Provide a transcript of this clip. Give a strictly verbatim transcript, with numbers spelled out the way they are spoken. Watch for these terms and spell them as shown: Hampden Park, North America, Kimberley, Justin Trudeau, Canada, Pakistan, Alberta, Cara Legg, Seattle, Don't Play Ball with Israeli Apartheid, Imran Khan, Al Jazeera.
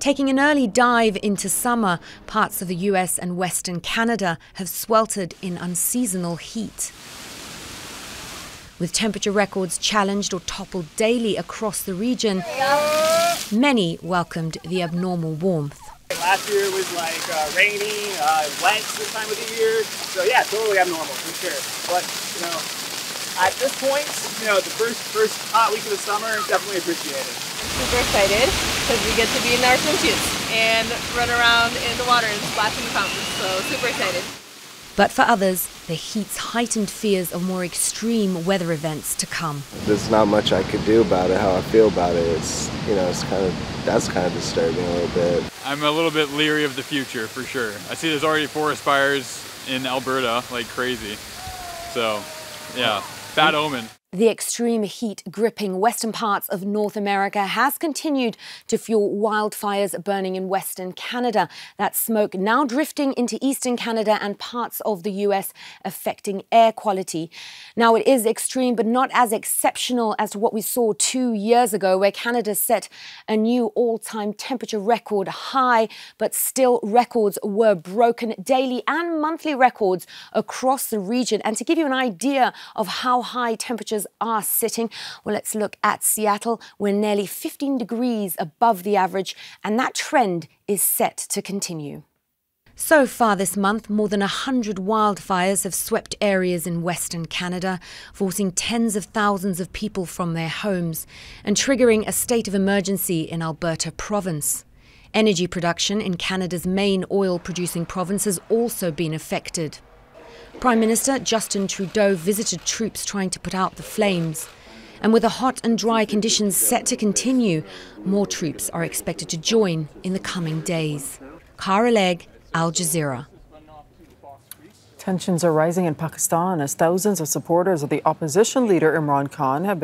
Taking an early dive into summer, parts of the U S and Western Canada have sweltered in unseasonal heat. With temperature records challenged or toppled daily across the region, many welcomed the abnormal warmth. Last year was like uh, rainy, uh, wet this time of the year, so yeah, totally abnormal for sure. But you know, at this point, you know, the first first hot week of the summer, definitely appreciated. I'm super excited because we get to be in our swimsuits and run around in the water and splash in the fountains. So super excited. But for others, the heat's heightened fears of more extreme weather events to come. There's not much I could do about it, how I feel about it. It's, you know, it's kind of, that's kind of disturbing a little bit. I'm a little bit leery of the future, for sure. I see there's already forest fires in Alberta, like crazy. So, yeah, bad omen. The extreme heat gripping western parts of North America has continued to fuel wildfires burning in Western Canada. That smoke now drifting into Eastern Canada and parts of the U S, affecting air quality. Now, it is extreme, but not as exceptional as to what we saw two years ago, where Canada set a new all-time temperature record high, but still records were broken, daily and monthly records across the region. And to give you an idea of how high temperatures are sitting, well, let's look at Seattle. We're nearly fifteen degrees above the average, and that trend is set to continue. So far this month, more than one hundred wildfires have swept areas in Western Canada, forcing tens of thousands of people from their homes and triggering a state of emergency in Alberta province. Energy production in Canada's main oil-producing province has also been affected. Prime Minister Justin Trudeau visited troops trying to put out the flames. And with the hot and dry conditions set to continue, more troops are expected to join in the coming days. Cara Legg, Al Jazeera. Tensions are rising in Pakistan as thousands of supporters of the opposition leader Imran Khan have been